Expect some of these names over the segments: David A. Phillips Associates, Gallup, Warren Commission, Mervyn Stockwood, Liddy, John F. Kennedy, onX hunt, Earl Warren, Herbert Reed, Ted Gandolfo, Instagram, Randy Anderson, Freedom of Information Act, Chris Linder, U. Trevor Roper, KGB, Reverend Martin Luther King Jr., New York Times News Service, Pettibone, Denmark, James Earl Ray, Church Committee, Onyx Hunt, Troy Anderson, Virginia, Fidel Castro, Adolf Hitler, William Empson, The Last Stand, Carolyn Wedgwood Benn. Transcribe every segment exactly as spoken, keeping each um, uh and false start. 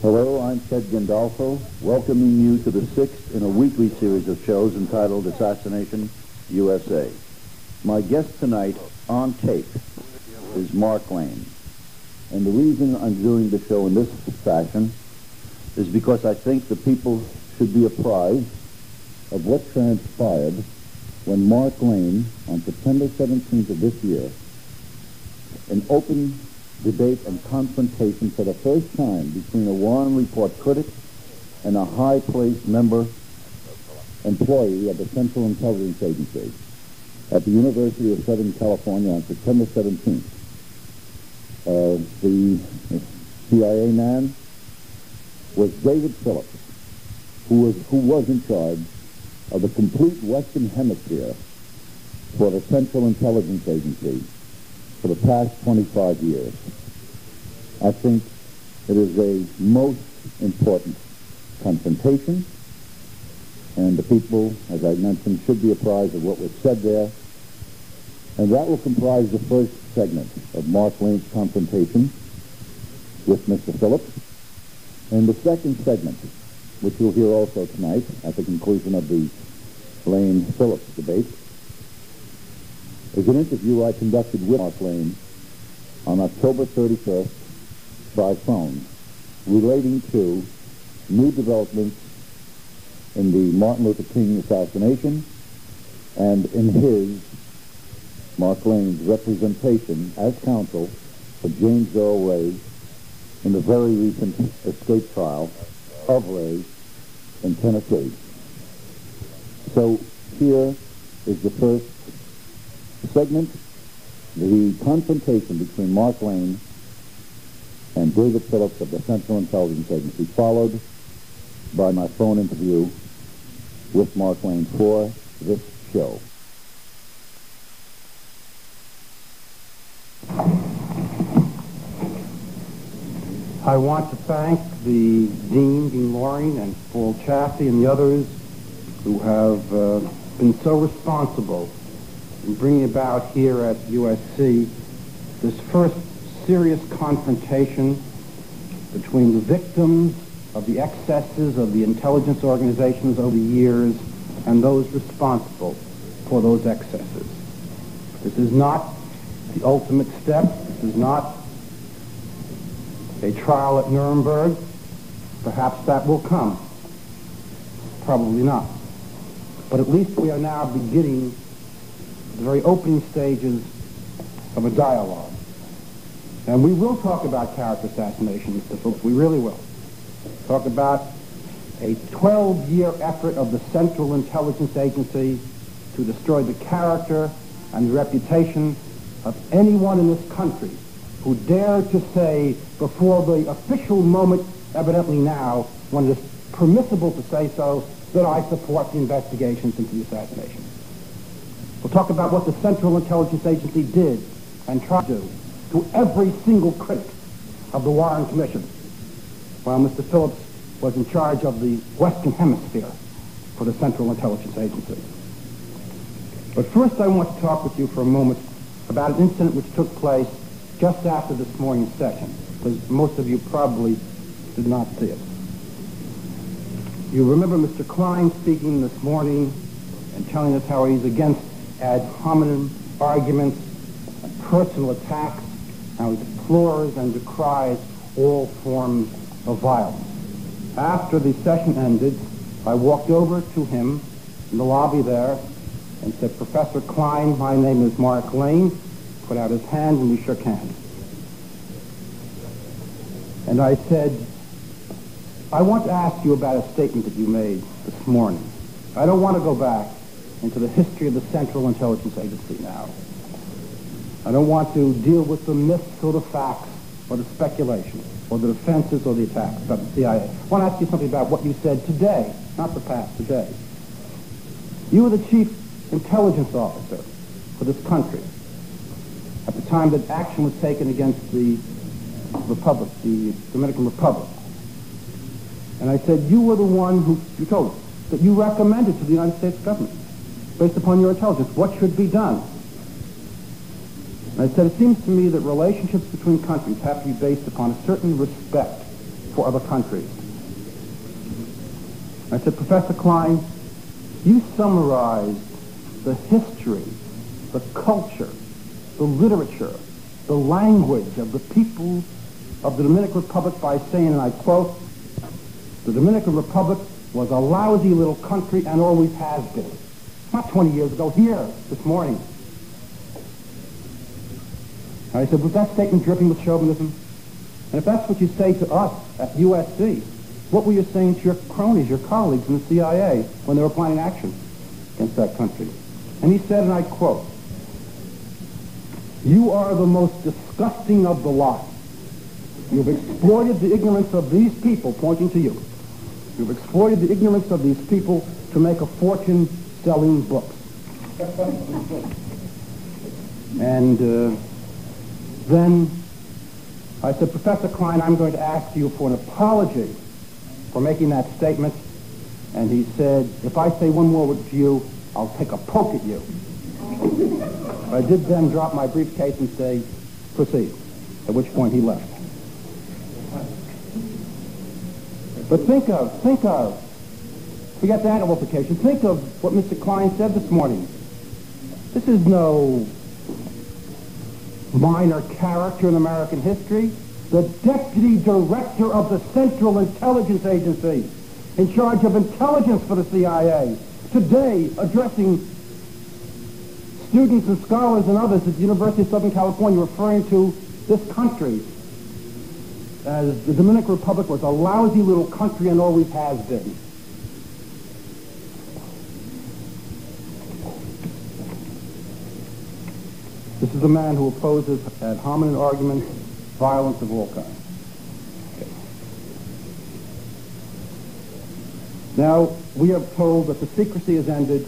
Hello, I'm Ted Gandolfo, welcoming you to the sixth in a weekly series of shows entitled Assassination U S A. My guest tonight, on tape, is Mark Lane. And the reason I'm doing the show in this fashion is because I think the people should be apprised of what transpired when Mark Lane, on September seventeenth of this year, an open debate and confrontation for the first time between a Warren Report critic and a high-placed member employee of the Central Intelligence Agency at the University of Southern California on September seventeenth. Uh, the C I A man was David Phillips, who was, who was in charge of the complete Western Hemisphere for the Central Intelligence Agency for the past twenty-five years. I think it is a most important confrontation, and the people, as I mentioned, should be apprised of what was said there. And that will comprise the first segment of Mark Lane's confrontation with Mister Phillips, and the second segment, which you'll hear also tonight at the conclusion of the Lane-Phillips debate, is an interview I conducted with Mark Lane on October thirty-first by phone relating to new developments in the Martin Luther King assassination and in his, Mark Lane's, representation as counsel for James Earl Ray in the very recent escape trial of Ray in Tennessee. So here is the first segment, the confrontation between Mark Lane and David Phillips of the Central Intelligence Agency, followed by my phone interview with Mark Lane for this show. I want to thank the Dean, Dean Loring, and Paul Chaffee, and the others who have uh, been so responsible in bringing about here at U S C this first serious confrontation between the victims of the excesses of the intelligence organizations over the years and those responsible for those excesses. This is not the ultimate step. This is not a trial at Nuremberg. Perhaps that will come. Probably not. But at least we are now beginning the very opening stages of a dialogue. And we will talk about character assassination, Mister Phillips. We really will. Talk about a twelve-year effort of the Central Intelligence Agency to destroy the character and the reputation of anyone in this country who dared to say before the official moment, evidently now, when it is permissible to say so, that I support the investigations into the assassination. We'll talk about what the Central Intelligence Agency did and tried to do to every single critic of the Warren Commission, while Mister Phillips was in charge of the Western Hemisphere for the Central Intelligence Agency. But first I want to talk with you for a moment about an incident which took place just after this morning's session, because most of you probably did not see it. You remember Mister Klein speaking this morning and telling us how he's against ad hominem arguments and personal attacks, how he deplores and decries all forms of violence. After the session ended, I walked over to him in the lobby there and said, "Professor Klein, my name is Mark Lane." Put out his hand and we shook hands. And I said, "I want to ask you about a statement that you made this morning. I don't want to go back into the history of the Central Intelligence Agency now. I don't want to deal with the myths or the facts or the speculation or the defenses or the attacks about the C I A. I want to ask you something about what you said today, not the past, today. You were the chief intelligence officer for this country at the time that action was taken against the Republic, the Dominican Republic. And I said, you were the one who, you told us, that you recommended to the United States government, based upon your intelligence, what should be done. And I said, it seems to me that relationships between countries have to be based upon a certain respect for other countries. I said, Professor Klein, you summarized the history, the culture, the literature, the language of the people of the Dominican Republic by saying, and I quote, the Dominican Republic was a lousy little country and always has been. Not twenty years ago, here, this morning. I said, was that statement dripping with chauvinism? And if that's what you say to us at U S C, what were you saying to your cronies, your colleagues in the C I A when they were planning action against that country? And he said, and I quote, you are the most disgusting of the lot. You've exploited the ignorance of these people, pointing to you. You've exploited the ignorance of these people to make a fortune selling books. And uh, then I said, Professor Klein, I'm going to ask you for an apology for making that statement. And he said, if I say one more word to you, I'll take a poke at you. I did then drop my briefcase and say, proceed, at which point he left. But think of, think of, forget the amplification, think of what Mister Klein said this morning. This is no minor character in American history. The deputy director of the Central Intelligence Agency, in charge of intelligence for the C I A, today addressing students and scholars and others at the University of Southern California, referring to this country as the Dominican Republic was a lousy little country and always has been. This is a man who opposes ad hominem arguments, violence of all kinds. Okay. Now, we are told that the secrecy has ended.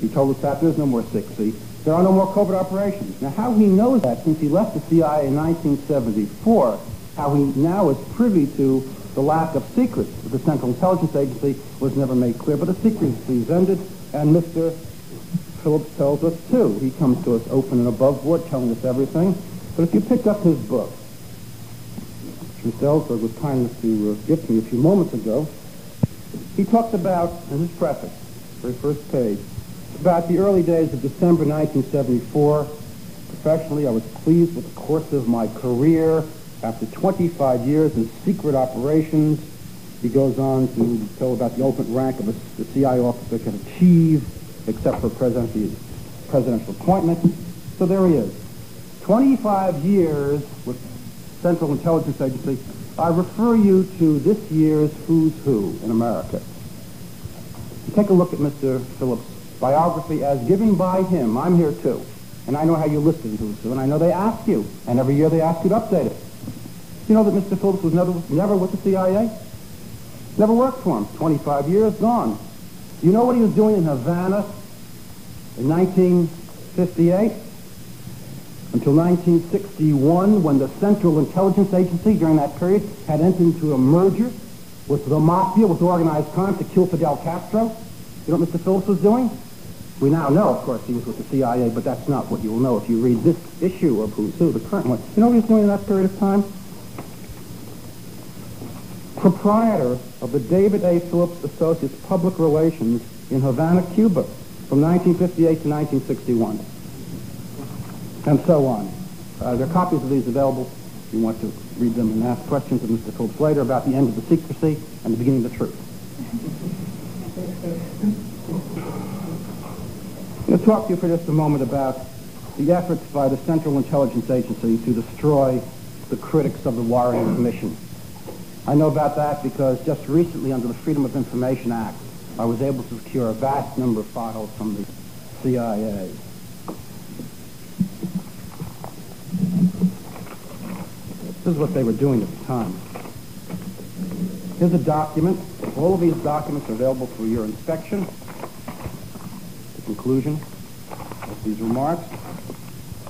He told us that there's no more secrecy. There are no more covert operations. Now, how he knows that, since he left the C I A in nineteen seventy-four, how he now is privy to the lack of secrets of the Central Intelligence Agency was never made clear, but the secrecy has ended, and Mister Phillips tells us too. He comes to us open and above board, telling us everything. But if you pick up his book, which Ellsberg was kind enough to uh, give me a few moments ago, he talks about, in his preface, very first page, about the early days of December nineteen seventy-four. Professionally, I was pleased with the course of my career. After twenty-five years in secret operations, he goes on to tell about the ultimate rank of a, the C I A officer can achieve, except for president, presidential appointment. So there he is. twenty-five years with Central Intelligence Agency. I refer you to this year's Who's Who in America. Take a look at Mister Phillips' biography as given by him. I'm here too. And I know how you listed Who's Who, and I know they ask you. And every year they ask you to update it. You know that Mister Phillips was never, never with the C I A? Never worked for him. twenty-five years gone. You know what he was doing in Havana in nineteen fifty-eight until nineteen sixty-one, when the Central Intelligence Agency during that period had entered into a merger with the mafia, with organized crime, to kill Fidel Castro? You know what Mister Phillips was doing? We now know, of course, he was with the C I A, but that's not what you will know if you read this issue of Who's Who, the current one. You know what he was doing in that period of time? Proprietor of the David A. Phillips Associates Public Relations in Havana, Cuba, from nineteen fifty-eight to nineteen sixty-one, and so on. Uh, there are copies of these available if you want to read them and ask questions of Mister Phillips later about the end of the secrecy and the beginning of the truth. I'm going to talk to you for just a moment about the efforts by the Central Intelligence Agency to destroy the critics of the Warren Commission. I know about that because just recently, under the Freedom of Information Act, I was able to secure a vast number of files from the C I A. This is what they were doing at the time. Here's a document. All of these documents are available for your inspection. The conclusion of these remarks.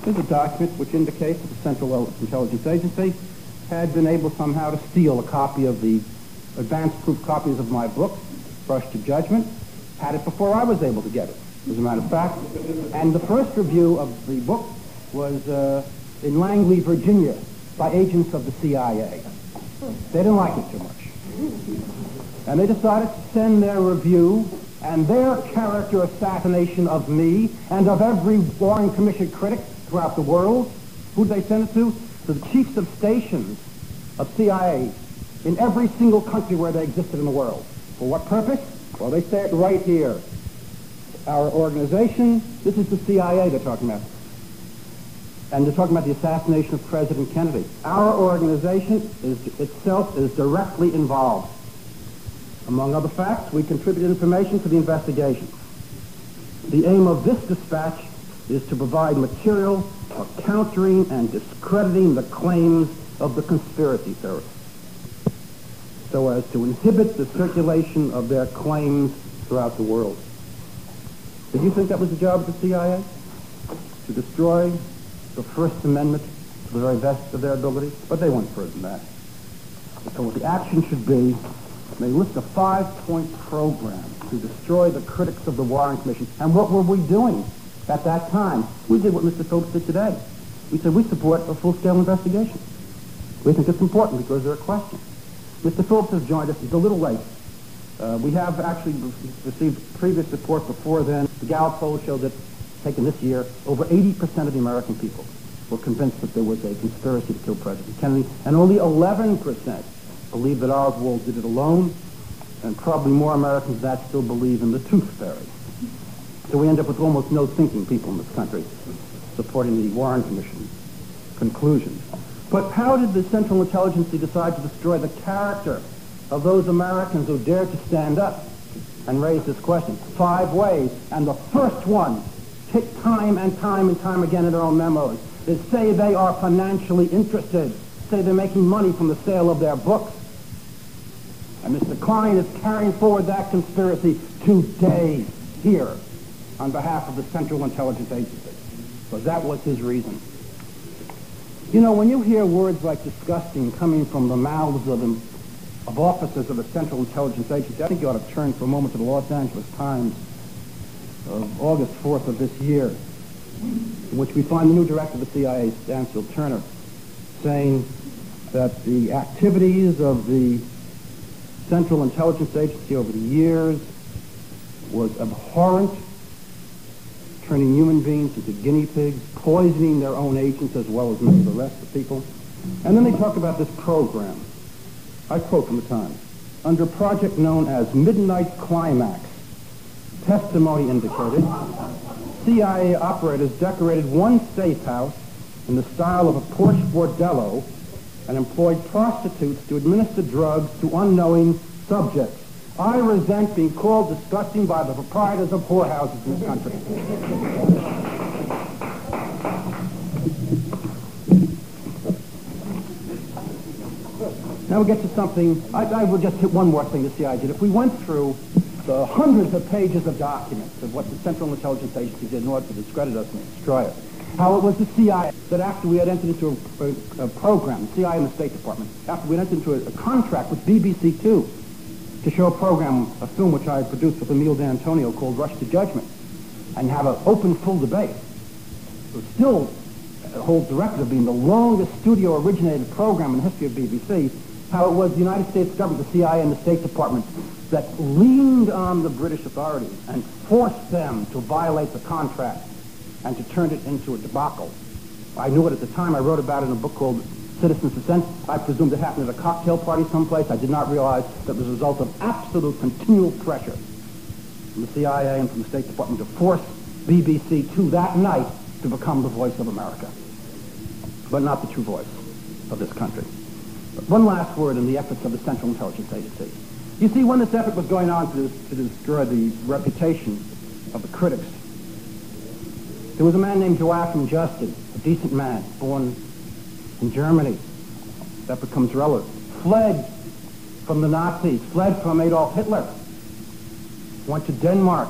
Here's a document which indicates that the Central Intelligence Agency had been able somehow to steal a copy of the advanced proof copies of my book, Rush to Judgment, had it before I was able to get it, as a matter of fact. And the first review of the book was uh, in Langley, Virginia, by agents of the C I A. They didn't like it too much. And they decided to send their review and their character assassination of me and of every Warren Commission critic throughout the world. Who did they send it to? To the chiefs of stations of C I A in every single country where they existed in the world. For what purpose? Well, they say it right here. Our organization, this is the C I A they're talking about. And they're talking about the assassination of President Kennedy. Our organization is, itself is directly involved. Among other facts, we contributed information to the investigation. The aim of this dispatch is to provide material for countering and discrediting the claims of the conspiracy theorists, so as to inhibit the circulation of their claims throughout the world. Did you think that was the job of the C I A? To destroy the First Amendment to the very best of their ability? But they went further than that. So what the action should be, they list a five-point program to destroy the critics of the Warren Commission. And what were we doing at that time? We did what Mister Phillips did today. We said we support a full-scale investigation. We think it's important because there are questions. Mister Phillips has joined us. He's a little late. Uh, we have actually received previous report before then. The Gallup poll showed that, taken this year, over eighty percent of the American people were convinced that there was a conspiracy to kill President Kennedy, and only eleven percent believe that Oswald did it alone, and probably more Americans than that still believe in the tooth fairy. So we end up with almost no thinking people in this country supporting the Warren Commission conclusions. But how did the Central Intelligence decide to destroy the character of those Americans who dared to stand up and raise this question? Five ways, and the first one, hit time and time and time again in their own memos, is say they are financially interested, say they're making money from the sale of their books. And Mister Klein is carrying forward that conspiracy today here on behalf of the Central Intelligence Agency. So that was his reason. You know, when you hear words like disgusting coming from the mouths of, them, of officers of the Central Intelligence Agency, I think you ought to turn for a moment to the Los Angeles Times of August fourth of this year, in which we find the new director of the C I A, Stansfield Turner, saying that the activities of the Central Intelligence Agency over the years was abhorrent, turning human beings into guinea pigs, poisoning their own agents as well as many of the rest of the people. And then they talk about this program. I quote from the Times. Under a project known as Midnight Climax, testimony indicated, C I A operators decorated one safe house in the style of a Porsche bordello and employed prostitutes to administer drugs to unknowing subjects. I resent being called disgusting by the proprietors of whorehouses in this country. Now we get to something, I, I will just hit one more thing the C I A did. If we went through the hundreds of pages of documents of what the Central Intelligence Agency did in order to discredit us and destroy us, how it was the C I A that after we had entered into a, a, a program, the C I A and the State Department, after we had entered into a, a contract with B B C two to show a program, a film which I had produced with Emil D'Antonio called Rush to Judgment, and have an open, full debate. It was still a whole record of being the longest studio-originated program in the history of B B C, how it was the United States government, the C I A, and the State Department that leaned on the British authorities and forced them to violate the contract and to turn it into a debacle. I knew it at the time. I wrote about it in a book called Citizen's Dissent. I presumed it happened at a cocktail party someplace. I did not realize that it was a result of absolute continual pressure from the C I A and from the State Department to force B B C to that night to become the voice of America, but not the true voice of this country. But one last word in the efforts of the Central Intelligence Agency. You see, when this effort was going on to, to destroy the reputation of the critics, there was a man named Joachim Justin, a decent man, born in Germany. That becomes relevant. Fled from the Nazis, fled from Adolf Hitler, went to Denmark,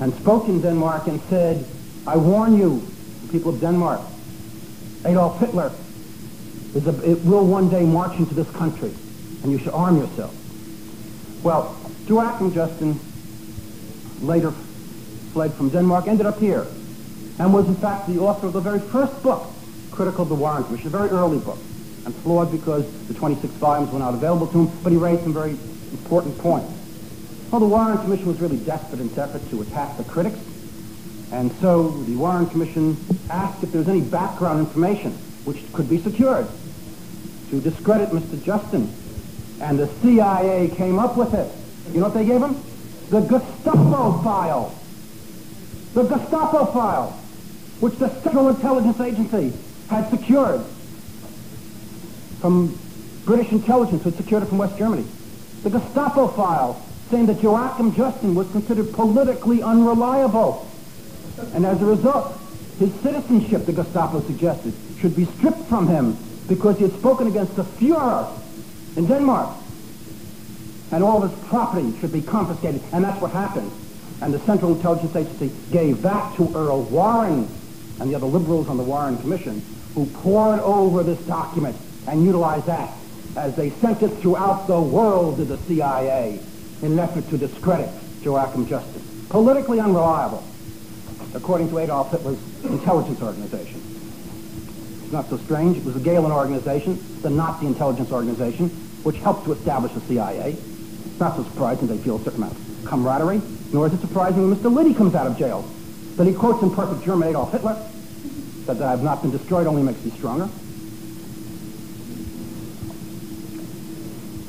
and spoke in Denmark and said, I warn you, people of Denmark, Adolf Hitler, is a, it will one day march into this country, and you should arm yourself. Well, Joachim Justin later fled from Denmark, ended up here, and was in fact the author of the very first book critical of the Warren Commission, a very early book. and flawed because the twenty-six volumes were not available to him, but he raised some very important points. Well, the Warren Commission was really desperate in its effort to attack the critics, and so the Warren Commission asked if there was any background information which could be secured to discredit Mister Justin, and the C I A came up with it. You know what they gave him? The Gestapo file. The Gestapo file, which the Central Intelligence Agency had secured from British intelligence, who had secured it from West Germany. The Gestapo file saying that Joachim Justin was considered politically unreliable, and as a result, his citizenship, the Gestapo suggested, should be stripped from him because he had spoken against the Fuhrer in Denmark, and all of his property should be confiscated, and that's what happened. And the Central Intelligence Agency gave that to Earl Warren and the other liberals on the Warren Commission, who poured over this document and utilized that as they sent it throughout the world to the C I A in an effort to discredit Joachim Justin. Politically unreliable, according to Adolf Hitler's intelligence organization. It's not so strange. It was the Gehlen organization, the Nazi intelligence organization, which helped to establish the C I A. It's not so surprising they feel a certain amount of camaraderie. Nor is it surprising when Mister Liddy comes out of jail that he quotes in perfect German Adolf Hitler, that I have not been destroyed only makes me stronger.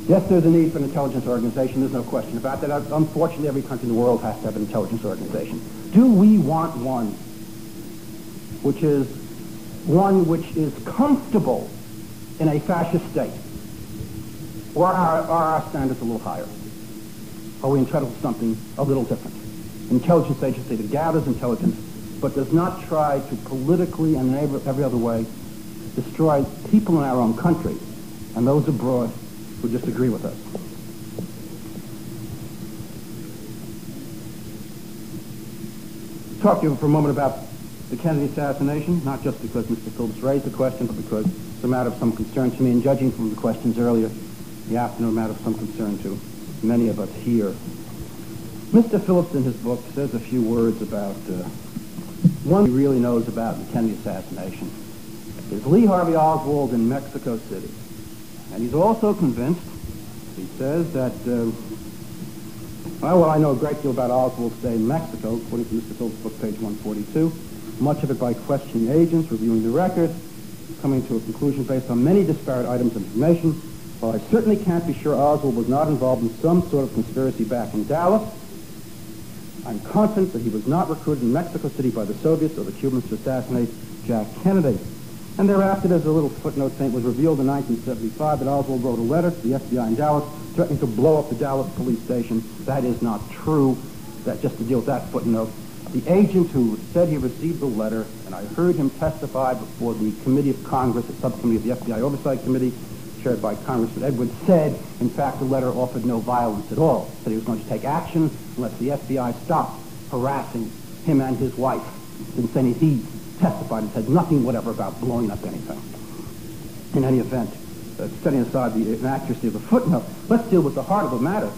Yes, there's a need for an intelligence organization. There's no question about that. Unfortunately, every country in the world has to have an intelligence organization. Do we want one which is one which is comfortable in a fascist state? Or are, are our standards a little higher? Are we entitled to something a little different? Intelligence agency that gathers intelligence, but does not try to politically and in every other way destroy people in our own country and those abroad who disagree with us. Talk to you for a moment about the Kennedy assassination, not just because Mister Phillips raised the question, but because it's a matter of some concern to me, and judging from the questions earlier, the afternoon, a matter of some concern to many of us here. Mister Phillips in his book says a few words about uh, one he really knows about the Kennedy assassination is Lee Harvey Oswald in Mexico City. And he's also convinced, he says, that, uh, well, I know a great deal about Oswald's stay in Mexico, according to Mister Phillips' book, page one forty-two, much of it by questioning agents, reviewing the records, coming to a conclusion based on many disparate items of information. Well, I certainly can't be sure Oswald was not involved in some sort of conspiracy back in Dallas. I'm confident that he was not recruited in Mexico City by the Soviets or the Cubans to assassinate Jack Kennedy. And thereafter, there's a little footnote saying it was revealed in nineteen seventy-five that Oswald wrote a letter to the F B I in Dallas threatening to blow up the Dallas police station. That is not true. That, just to deal with that footnote, the agent who said he received the letter, and I heard him testify before the Committee of Congress, the subcommittee of the F B I Oversight Committee, chaired by Congressman Edwards, said, in fact, the letter offered no violence at all, that he was going to take action unless the F B I stopped harassing him and his wife. And then he testified and said nothing whatever about blowing up anything. In any event, uh, setting aside the inaccuracy of the footnote, let's deal with the heart of the matter,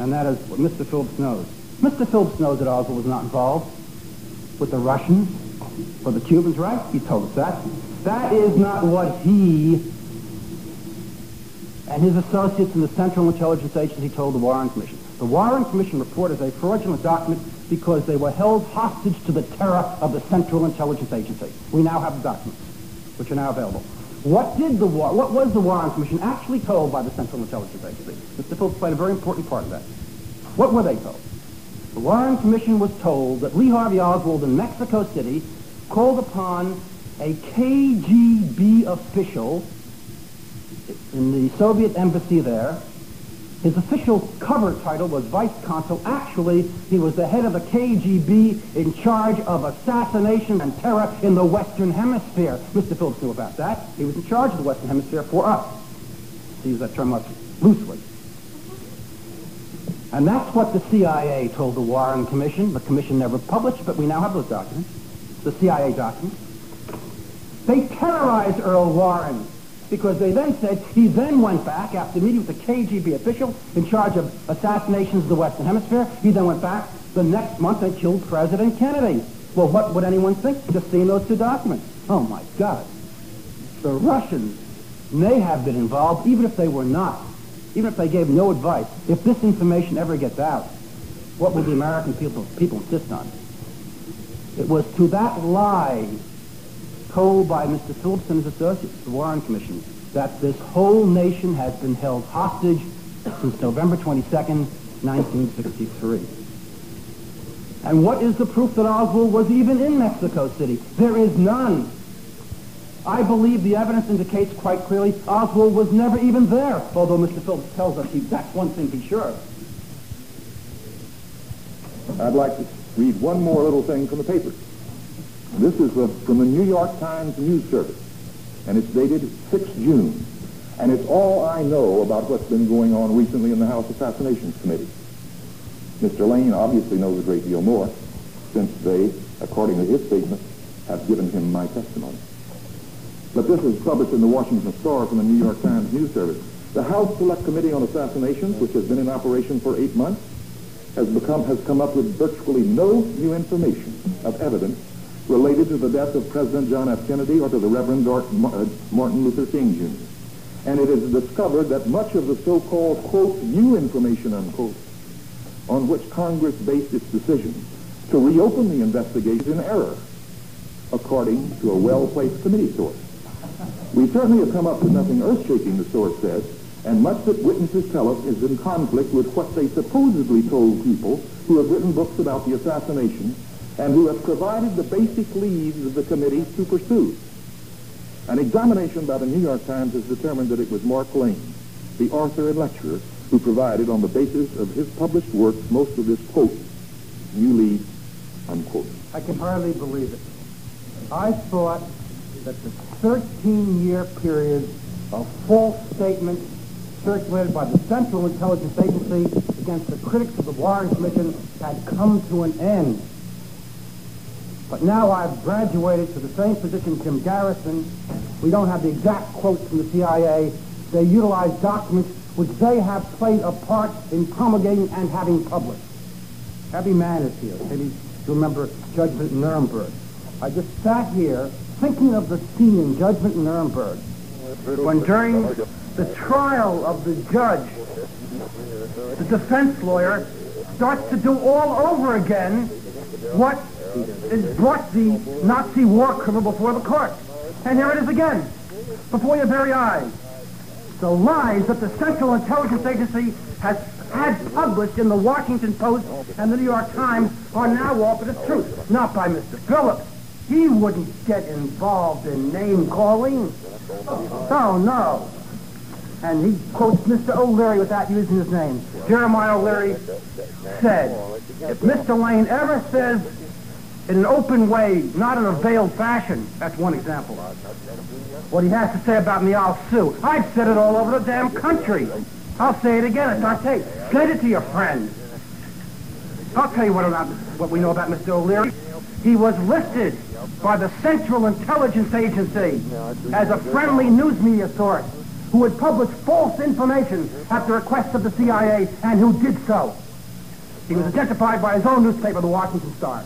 and that is what Mister Phillips knows. Mister Phillips knows that Oswald was not involved with the Russians or the Cubans, right? He told us that. That is not what he and his associates in the Central Intelligence Agency told the Warren Commission. The Warren Commission report is a fraudulent document because they were held hostage to the terror of the Central Intelligence Agency. We now have the documents, which are now available. What did the war? What was the Warren Commission actually told by the Central Intelligence Agency? Mister Phillips played a very important part in that. What were they told? The Warren Commission was told that Lee Harvey Oswald in Mexico City called upon a K G B official in the Soviet embassy there. His official cover title was vice consul. Actually, he was the head of the K G B in charge of assassination and terror in the Western Hemisphere. Mister Phillips knew about that. He was in charge of the Western Hemisphere for us. He used that term much loosely. And that's what the C I A told the Warren Commission. The commission never published, but we now have those documents, the C I A documents. They terrorized Earl Warren, because they then said he then went back after meeting with the K G B official in charge of assassinations of the Western Hemisphere. He then went back the next month and killed President Kennedy. Well, what would anyone think just seeing those two documents? Oh, my God. The Russians may have been involved, even if they were not, even if they gave no advice. If this information ever gets out, what will the American people, people insist on? It was to that lie told by Mister Phillips and his associates, the Warren Commission, that this whole nation has been held hostage since November twenty-second, nineteen sixty-three. And what is the proof that Oswald was even in Mexico City? There is none. I believe the evidence indicates quite clearly Oswald was never even there, although Mister Phillips tells us he, that's one thing he's sure of. I'd like to read one more little thing from the paper. This is a, from the New York Times News Service, and it's dated sixth of June. And it's all I know about what's been going on recently in the House Assassinations Committee. Mister Lane obviously knows a great deal more, since they, according to his statement, have given him my testimony. But this is published in the Washington Star from the New York Times News Service. The House Select Committee on Assassinations, which has been in operation for eight months, has become has come up with virtually no new information of evidence related to the death of President John F. Kennedy or to the Reverend Martin Luther King, Junior And it is discovered that much of the so-called, quote, new information, unquote, on which Congress based its decision to reopen the investigation is in error, according to a well-placed committee source. We certainly have come up with nothing earth-shaking, the source says, and much that witnesses tell us is in conflict with what they supposedly told people who have written books about the assassination and who have provided the basic leads of the committee to pursue. An examination by the New York Times has determined that it was Mark Lane, the author and lecturer, who provided on the basis of his published works most of this, quote, new lead, unquote. I can hardly believe it. I thought that the thirteen-year period of false statements circulated by the Central Intelligence Agency against the critics of the Warren Commission had come to an end. But now I've graduated to the same position Jim Garrison. We don't have the exact quotes from the C I A. They utilize documents which they have played a part in promulgating and having published. Every man is here. Maybe you remember Judgment Nuremberg. I just sat here thinking of the scene in Judgment Nuremberg when during the trial of the judge, the defense lawyer starts to do all over again what it brought the Nazi war criminal before the court. And here it is again, before your very eyes. The lies that the Central Intelligence Agency has had published in the Washington Post and the New York Times are now offered as truth, not by Mister Phillips. He wouldn't get involved in name-calling. Oh, no. And he quotes Mister O'Leary without using his name. Jeremiah O'Leary said, if Mister Lane ever says in an open way, not in a veiled fashion. That's one example. What he has to say about me, I'll sue. I've said it all over the damn country. I'll say it again. It's on tape. Send it to your friends. I'll tell you what about what we know about Mister O'Leary. He was listed by the Central Intelligence Agency as a friendly news media source who had published false information at the request of the C I A and who did so. He was identified by his own newspaper, the Washington Star,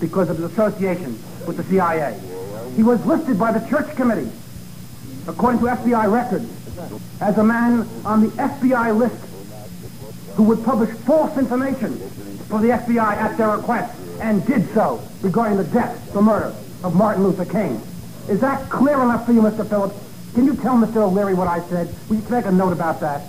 because of his association with the C I A. He was listed by the Church Committee, according to F B I records, as a man on the F B I list who would publish false information for the F B I at their request, and did so regarding the death, the murder of Martin Luther King. Is that clear enough for you, Mister Phillips? Can you tell Mister O'Leary what I said? Will you make a note about that?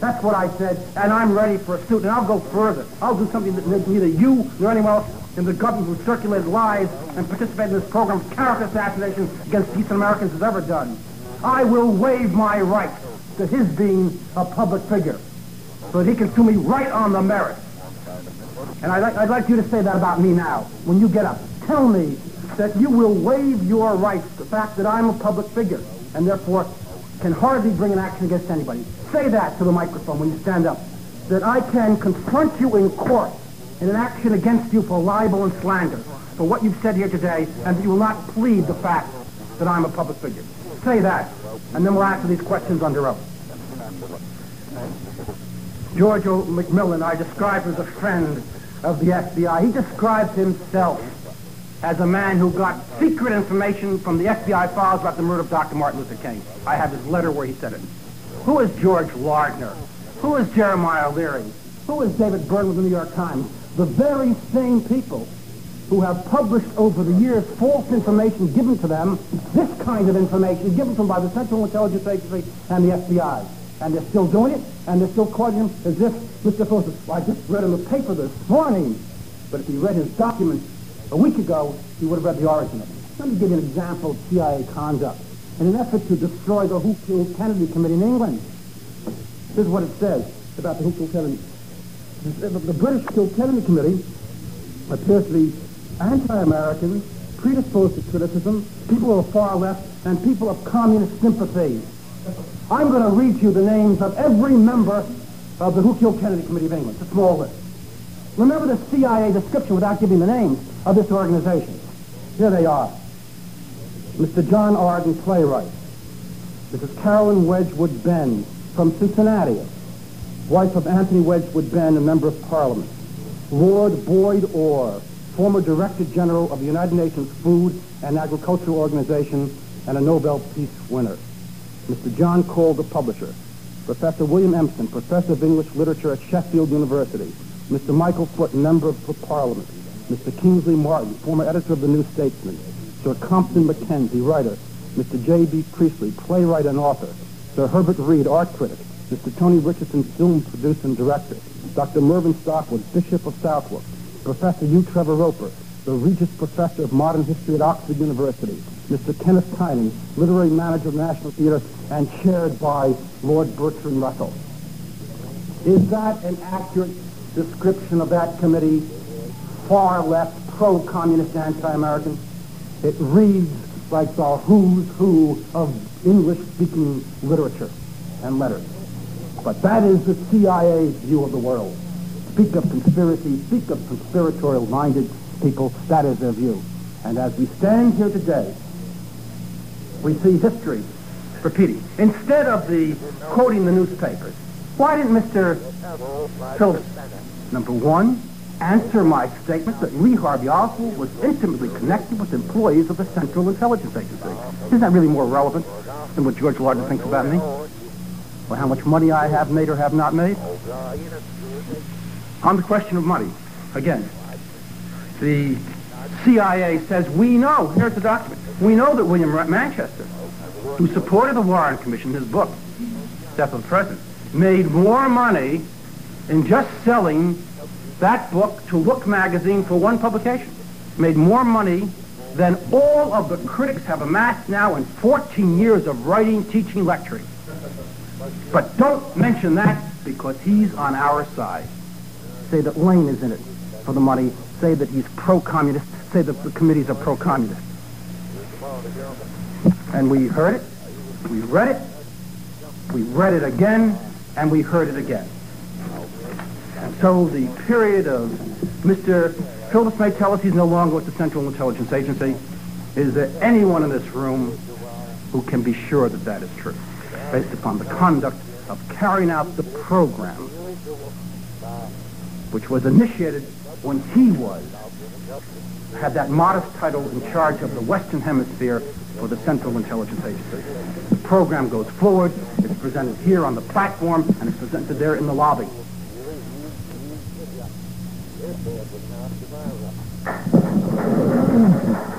That's what I said, and I'm ready for a suit, and I'll go further. I'll do something that neither you nor anyone else in the government who circulated lies and participated in this program of character assassination against decent Americans has ever done. I will waive my right to his being a public figure, so that he can sue me right on the merits. And I'd like, I'd like you to say that about me now, when you get up. Tell me that you will waive your rights, the fact that I'm a public figure, and therefore can hardly bring an action against anybody. Say that to the microphone when you stand up, that I can confront you in court in an action against you for libel and slander, for what you've said here today, and that you will not plead the fact that I'm a public figure. Say that, and then we'll answer these questions under oath. George O. McMillan, I described as a friend of the F B I. He described himself as a man who got secret information from the F B I files about the murder of Doctor Martin Luther King. I have his letter where he said it. Who is George Lardner? Who is Jeremiah Leary? Who is David Byrne with the New York Times? The very same people who have published over the years false information given to them, this kind of information given to them by the Central Intelligence Agency and the F B I. And they're still doing it, and they're still quoting him as if Mister Phillips, well, I just read in the paper this morning. But if he read his documents a week ago, he would have read the origin of it. Let me give you an example of C I A conduct. In an effort to destroy the Who Killed Kennedy Committee in England, this is what it says about the Who Killed Kennedy. The British Who Killed Kennedy Committee appears to be anti-American, predisposed to criticism, people of the far left, and people of communist sympathies. I'm going to read you the names of every member of the Who Killed Kennedy Committee of England. It's a small list. Remember the C I A description without giving the names of this organization. Here they are. Mister John Arden, playwright. Missus Carolyn Wedgwood Benn from Cincinnati, wife of Anthony Wedgwood Benn, a member of Parliament. Lord Boyd Orr, former Director General of the United Nations Food and Agricultural Organization and a Nobel Peace winner. Mister John Cole, the publisher. Professor William Empson, Professor of English Literature at Sheffield University. Mister Michael Foote, Member of Parliament. Mister Kingsley Martin, former editor of the New Statesman. Sir Compton Mackenzie, writer. Mister J B Priestley, playwright and author. Sir Herbert Reed, art critic. Mister Tony Richardson, film producer and director. Doctor Mervyn Stockwood, Bishop of Southwark. Professor U. Trevor Roper, the Regius Professor of Modern History at Oxford University. Mister Kenneth Tynan, literary manager of the National Theatre and chaired by Lord Bertrand Russell. Is that an accurate description of that committee? Far left, pro-communist, anti-American? It reads like the who's who of English-speaking literature and letters. But that is the C I A's view of the world. Speak of conspiracy, speak of conspiratorial-minded people, that is their view. And as we stand here today, we see history repeating. Instead of the quoting the newspapers, why didn't Mister Phillips, number one, answer my statement that Lee Harvey Oswald was intimately connected with employees of the Central Intelligence Agency? Isn't that really more relevant than what George Lardner thinks about me? Or how much money I have made or have not made? On the question of money, again, the C I A says, we know, here's the document, we know that William Manchester, who supported the Warren Commission, his book, Death of the President, made more money in just selling that book to Look magazine for one publication. Made more money than all of the critics have amassed now in fourteen years of writing, teaching, lecturing. But don't mention that because he's on our side. Say that Lane is in it for the money. Say that he's pro-communist. Say that the committees are pro-communist. And we heard it, we read it, we read it again, and we heard it again. And so the period of Mister Phillips may tell us he's no longer with the Central Intelligence Agency. Is there anyone in this room who can be sure that that is true, based upon the conduct of carrying out the program, which was initiated when he was, had that modest title, in charge of the Western Hemisphere for the Central Intelligence Agency? The program goes forward, it's presented here on the platform, and it's presented there in the lobby. Thank you.